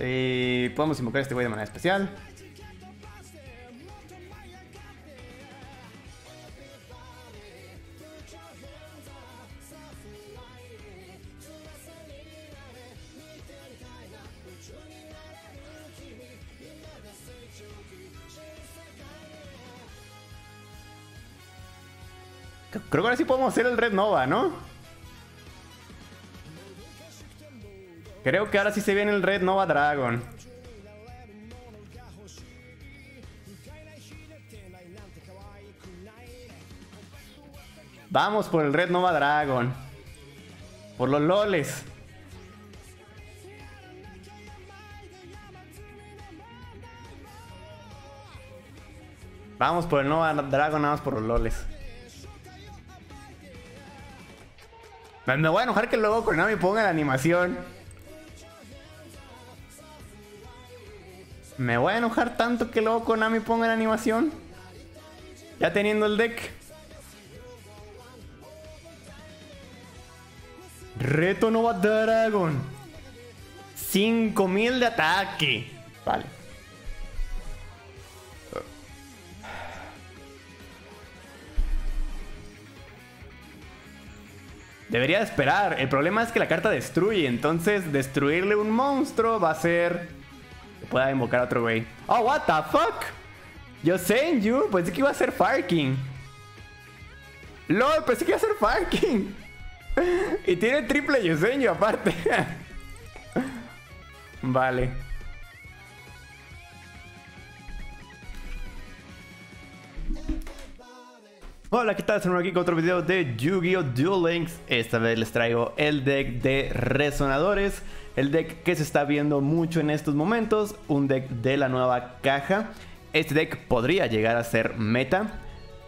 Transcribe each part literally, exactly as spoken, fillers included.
Eh, podemos invocar a este güey de manera especial. Creo que ahora sí podemos hacer el Red Nova, ¿no? Creo que ahora sí se viene el Red Nova Dragon. Vamos por el Red Nova Dragon. Por los loles. Vamos por el Nova Dragon, nada más por los loles. Me voy a enojar que luego Konami ponga la animación. Me voy a enojar tanto que luego Konami ponga la animación. Ya teniendo el deck. Reto Nova Dragon. cinco mil de ataque. Vale. Debería esperar. El problema es que la carta destruye. Entonces, destruirle un monstruo va a ser... que pueda invocar a otro güey. ¡Oh, what the fuck! Yosenju, pensé que iba a ser Farking. ¡Lol! Pensé que iba a ser Farking. Y tiene triple Yosenju aparte. Vale. Hola, ¿qué tal? Estamos aquí con otro video de Yu-Gi-Oh! Duel Links. Esta vez les traigo el deck de Resonadores. El deck que se está viendo mucho en estos momentos. Un deck de la nueva caja. Este deck podría llegar a ser meta.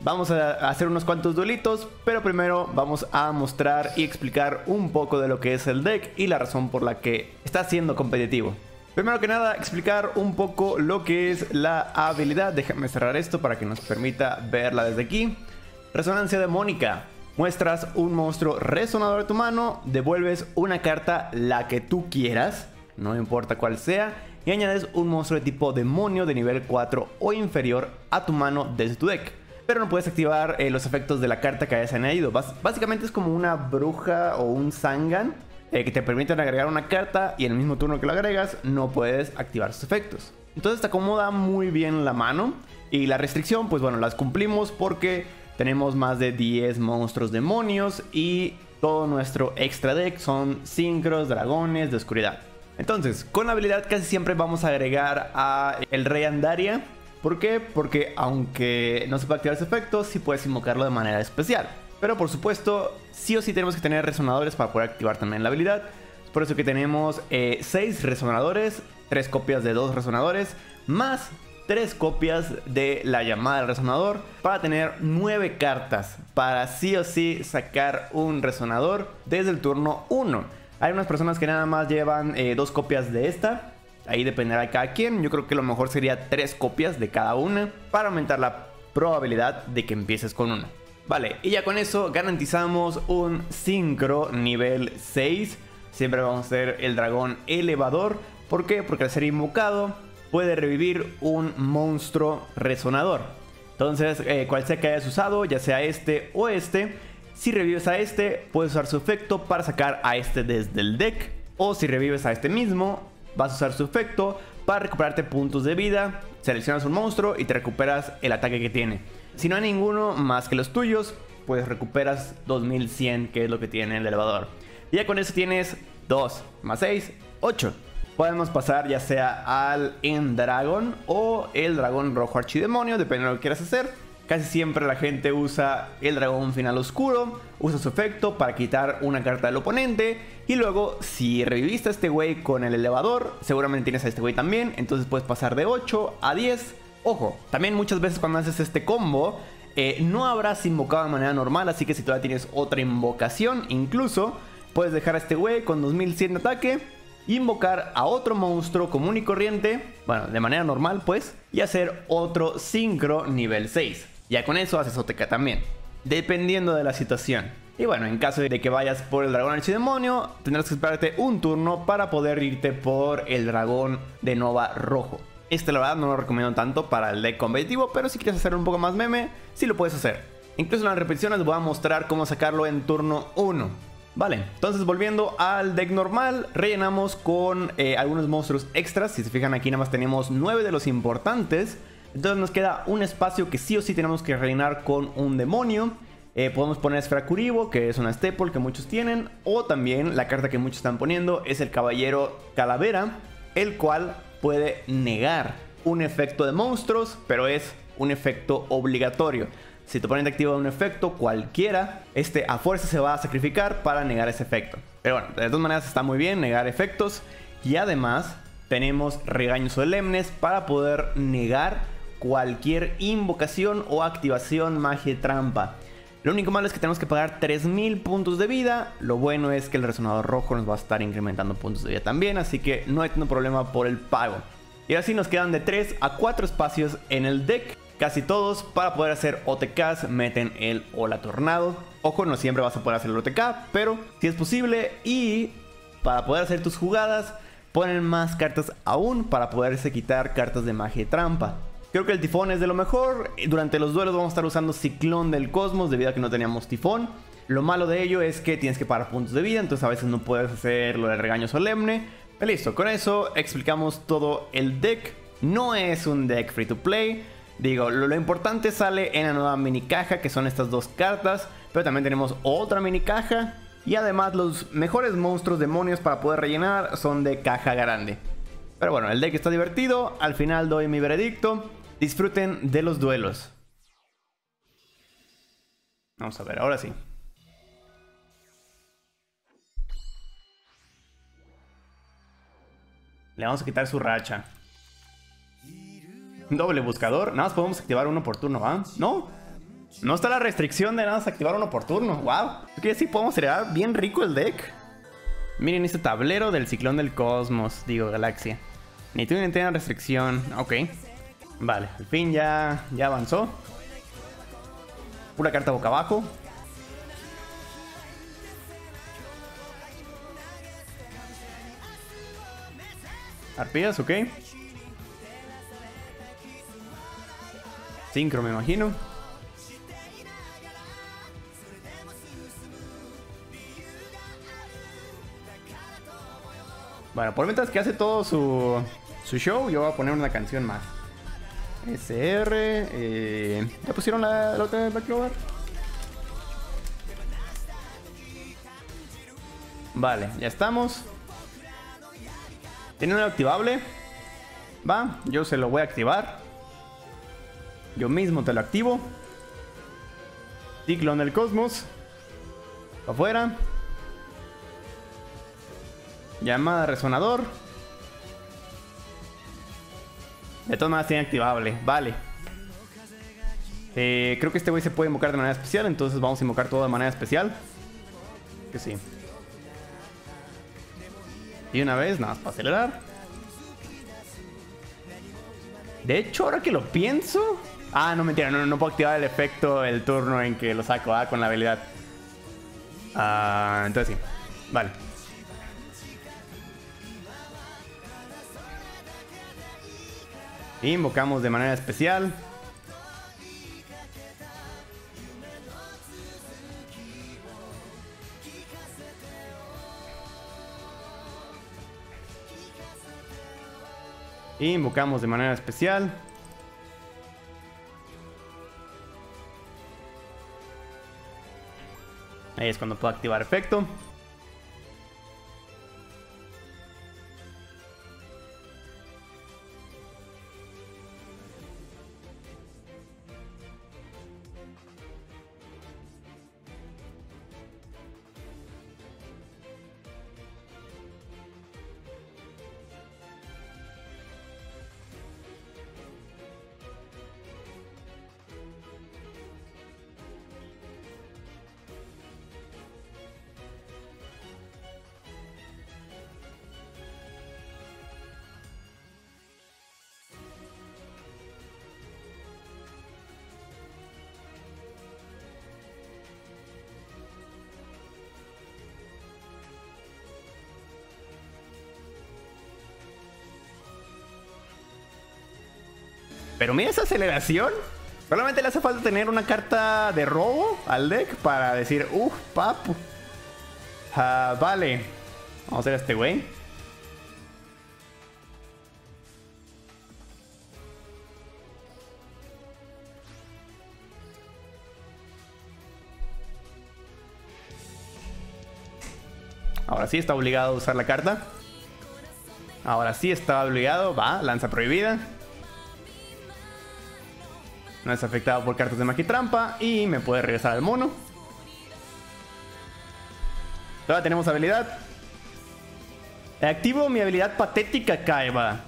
Vamos a hacer unos cuantos duelitos, pero primero vamos a mostrar y explicar un poco de lo que es el deck y la razón por la que está siendo competitivo. Primero que nada, explicar un poco lo que es la habilidad. Déjame cerrar esto para que nos permita verla desde aquí. Resonancia Demónica. Muestras un monstruo resonador de tu mano, devuelves una carta, la que tú quieras, no importa cuál sea, y añades un monstruo de tipo demonio de nivel cuatro o inferior a tu mano desde tu deck. Pero no puedes activar eh, los efectos de la carta que hayas añadido. Bás básicamente es como una bruja o un Sangan eh, que te permiten agregar una carta y en el mismo turno que lo agregas no puedes activar sus efectos. Entonces te acomoda muy bien la mano y la restricción, pues bueno, las cumplimos porque... tenemos más de diez monstruos demonios y todo nuestro extra deck son sincros, dragones de oscuridad. Entonces, con la habilidad casi siempre vamos a agregar a el Rey Andaria. ¿Por qué? Porque aunque no se puede activar ese efecto, sí puedes invocarlo de manera especial. Pero por supuesto, sí o sí tenemos que tener resonadores para poder activar también la habilidad. Es por eso que tenemos eh, seis resonadores, tres copias de dos resonadores, más... tres copias de la llamada del resonador para tener nueve cartas para sí o sí sacar un resonador desde el turno uno. Hay unas personas que nada más llevan eh, dos copias de esta. Ahí dependerá de cada quien. Yo creo que lo mejor sería tres copias de cada una para aumentar la probabilidad de que empieces con una. Vale, y ya con eso garantizamos un sincro nivel seis. Siempre vamos a hacer el dragón elevador. ¿Por qué? Porque al ser invocado... puede revivir un monstruo resonador. Entonces, eh, cual sea que hayas usado, ya sea este o este, si revives a este, puedes usar su efecto para sacar a este desde el deck. O si revives a este mismo, vas a usar su efecto para recuperarte puntos de vida. Seleccionas un monstruo y te recuperas el ataque que tiene. Si no hay ninguno más que los tuyos, pues recuperas dos mil cien, que es lo que tiene el elevador. Y ya con eso tienes dos más seis, ocho. Podemos pasar ya sea al End Dragon o el Dragón Rojo Archidemonio, dependiendo de lo que quieras hacer. Casi siempre la gente usa el Dragón Final Oscuro, usa su efecto para quitar una carta del oponente. Y luego, si reviviste a este güey con el elevador, seguramente tienes a este güey también. Entonces puedes pasar de ocho a diez. Ojo, también muchas veces cuando haces este combo, eh, no habrás invocado de manera normal. Así que si todavía tienes otra invocación, incluso puedes dejar a este güey con dos mil cien de ataque. Invocar a otro monstruo común y corriente, bueno, de manera normal pues, y hacer otro sincro nivel seis. Ya con eso haces Oteca también, dependiendo de la situación. Y bueno, en caso de que vayas por el dragón archidemonio, tendrás que esperarte un turno para poder irte por el dragón de Nova Rojo. Este la verdad no lo recomiendo tanto para el deck competitivo, pero si quieres hacerlo un poco más meme, sí lo puedes hacer. Incluso en las repeticiones voy a mostrar cómo sacarlo en turno uno. Vale, entonces volviendo al deck normal, rellenamos con eh, algunos monstruos extras. Si se fijan aquí nada más tenemos nueve de los importantes. Entonces nos queda un espacio que sí o sí tenemos que rellenar con un demonio. Eh, podemos poner Esfera Kuribo, que es una staple que muchos tienen. O también la carta que muchos están poniendo es el Caballero Calavera, el cual puede negar un efecto de monstruos, pero es un efecto obligatorio. Si tu oponente activa un efecto cualquiera, este a fuerza se va a sacrificar para negar ese efecto. Pero bueno, de todas maneras está muy bien negar efectos. Y además tenemos regaños solemnes para poder negar cualquier invocación o activación magia trampa. Lo único malo es que tenemos que pagar tres mil puntos de vida. Lo bueno es que el resonador rojo nos va a estar incrementando puntos de vida también, así que no hay ningún problema por el pago. Y así nos quedan de tres a cuatro espacios en el deck. Casi todos para poder hacer O T Ks meten el Hola Tornado. Ojo, no siempre vas a poder hacer el O T K, pero si es posible. Y para poder hacer tus jugadas, ponen más cartas aún para poderse quitar cartas de magia y trampa. Creo que el Tifón es de lo mejor. Durante los duelos vamos a estar usando Ciclón del Cosmos debido a que no teníamos Tifón. Lo malo de ello es que tienes que pagar puntos de vida, entonces a veces no puedes hacer lo del regaño solemne. Pero listo, con eso explicamos todo el deck. No es un deck free to play. Digo, lo, lo importante sale en la nueva mini caja, que son estas dos cartas. Pero también tenemos otra mini caja. Y además los mejores monstruos demonios para poder rellenar son de caja grande. Pero bueno, el deck está divertido. Al final doy mi veredicto. Disfruten de los duelos. Vamos a ver, ahora sí. Le vamos a quitar su racha. Doble buscador, nada más podemos activar uno por turno, ¿va? ¿No? No está la restricción de nada más activar uno por turno, wow. Que sí podemos crear bien rico el deck. Miren este tablero del ciclón del cosmos, digo galaxia. Ni tú ni tengan restricción, ok. Vale, al fin ya, ya avanzó. Pura carta boca abajo. Arpías, ok. Sincro, me imagino. Bueno, por mientras que hace todo su, su show, yo voy a poner una canción más. S R. Eh, ¿Ya pusieron la, la otra de Black Clover? Vale, ya estamos. ¿Tiene un activable? Va, yo se lo voy a activar. Yo mismo te lo activo. Ciclón del Cosmos. Afuera. Llamada Resonador. De todas maneras tiene activable. Vale. Eh, creo que este güey se puede invocar de manera especial. Entonces vamos a invocar todo de manera especial. Que sí. Y una vez, nada más para acelerar. De hecho, ahora que lo pienso... Ah, no, mentira, no, no puedo activar el efecto el turno en que lo saco, ah, con la habilidad. Ah, entonces sí. Vale. Invocamos de manera especial. Invocamos de manera especial. Ahí es cuando puedo activar efecto. Pero mira esa aceleración. Solamente le hace falta tener una carta de robo al deck para decir, uff, papu. Uh, vale. Vamos a hacer a este güey. Ahora sí está obligado a usar la carta. Ahora sí está obligado. Va, lanza prohibida. No es afectado por cartas de magia y trampa. Y me puede regresar al mono. Todavía tenemos habilidad. Activo mi habilidad patética Kaiba.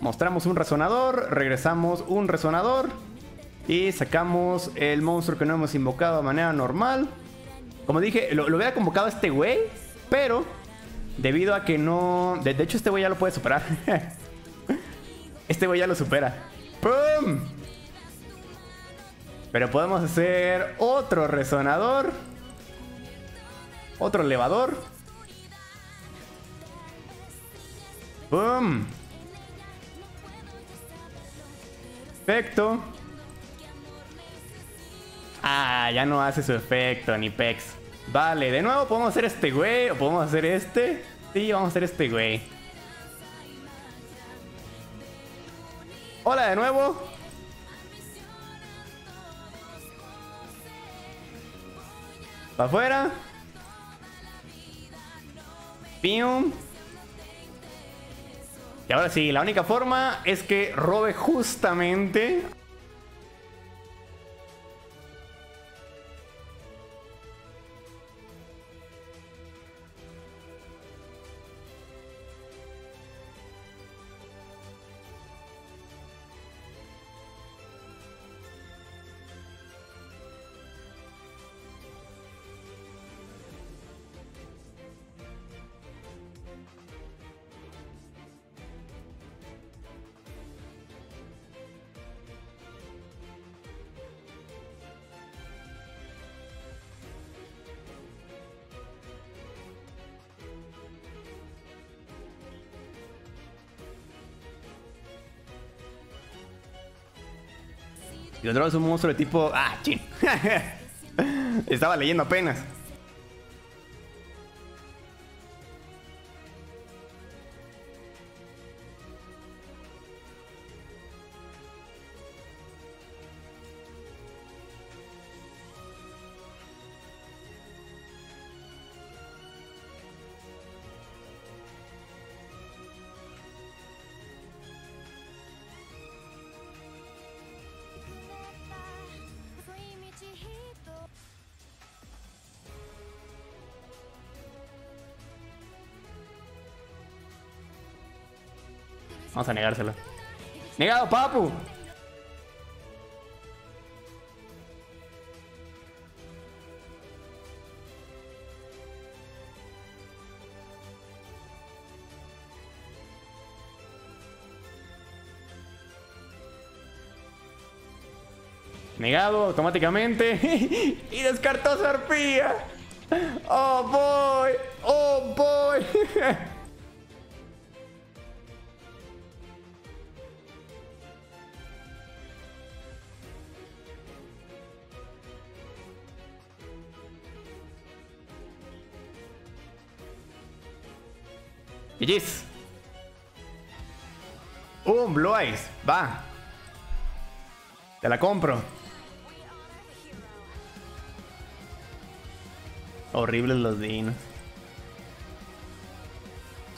Mostramos un resonador. Regresamos un resonador. Y sacamos el monstruo que no hemos invocado de manera normal. Como dije, lo, lo hubiera convocado a este güey, pero debido a que no... De, de hecho, este güey ya lo puede superar. Este güey ya lo supera. ¡Pum! Pero podemos hacer otro resonador. Otro elevador. ¡Pum! Perfecto. Ah, ya no hace su efecto, ni pex. Vale, de nuevo podemos hacer este güey. O podemos hacer este. Sí, vamos a hacer este güey. Hola de nuevo. Para afuera. Pium. Y ahora sí, la única forma es que robe justamente. Y otro es un monstruo de tipo... ¡Ah, chin! Estaba leyendo apenas. Vamos a negárselo. ¡Negado, papu! Negado automáticamente. Y descartó su arpía. ¡Oh, boy! ¡Oh, boy! G G's. Un Blue Eyes. Va. Te la compro. Horribles los dinos.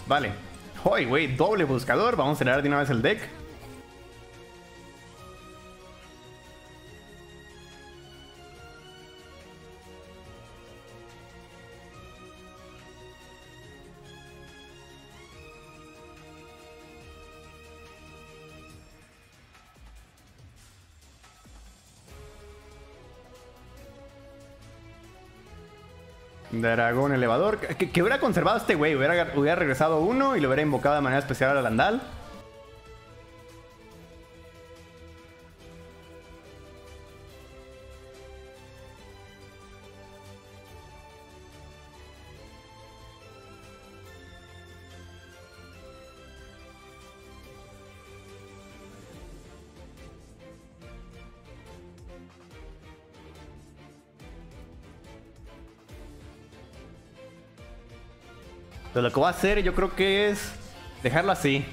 Vale. Hoy, güey. Doble buscador. Vamos a generar de una vez el deck. Dragón Elevador. Que, que hubiera conservado a este güey. Hubiera, hubiera regresado uno y lo hubiera invocado de manera especial al Landal. Pero lo que voy a hacer yo creo que es dejarlo así.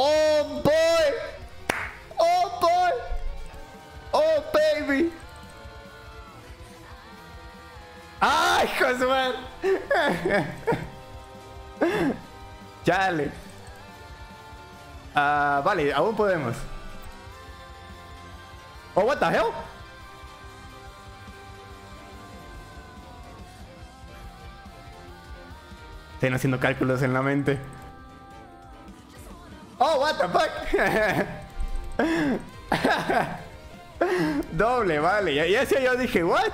Oh boy, oh boy, oh baby. Ay, Josué. Chale. Ah, uh, vale, aún podemos. Oh, what the hell? Están haciendo cálculos en la mente. Oh, what the fuck. Doble, vale. Y ese yo dije, what?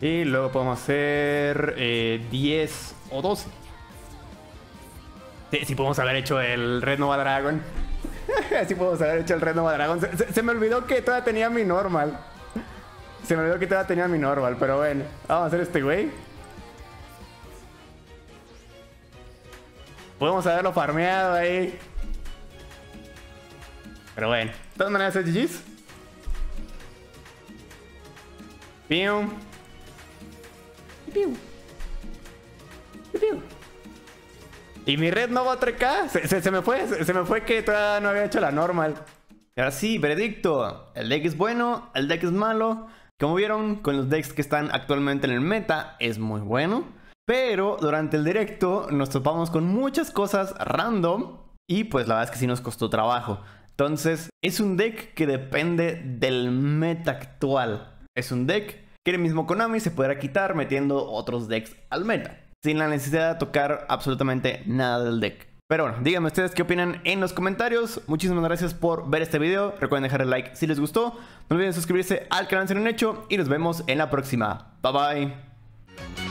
Y luego podemos hacer eh, diez o doce. Sí, sí podemos haber hecho el Red Nova Dragon. Sí podemos haber hecho el Red Nova Dragon. Se, se, se me olvidó que todavía tenía mi normal. Se me olvidó que todavía tenía mi normal, pero bueno. Vamos a hacer este güey. Podemos haberlo farmeado ahí. Pero bueno. De todas maneras es G G's. Pium. Y mi Red Nova tres K se, se, se me fue, se, se me fue que todavía no había hecho la normal. Y ahora sí, veredicto. El deck es bueno, el deck es malo. Como vieron, con los decks que están actualmente en el meta es muy bueno. Pero durante el directo nos topamos con muchas cosas random. Y pues la verdad es que sí nos costó trabajo. Entonces es un deck que depende del meta actual. Es un deck que el mismo Konami se podrá quitar metiendo otros decks al meta, sin la necesidad de tocar absolutamente nada del deck. Pero bueno, díganme ustedes qué opinan en los comentarios. Muchísimas gracias por ver este video. Recuerden dejar el like si les gustó. No olviden suscribirse al canal si no lo han hecho. Y nos vemos en la próxima. Bye bye.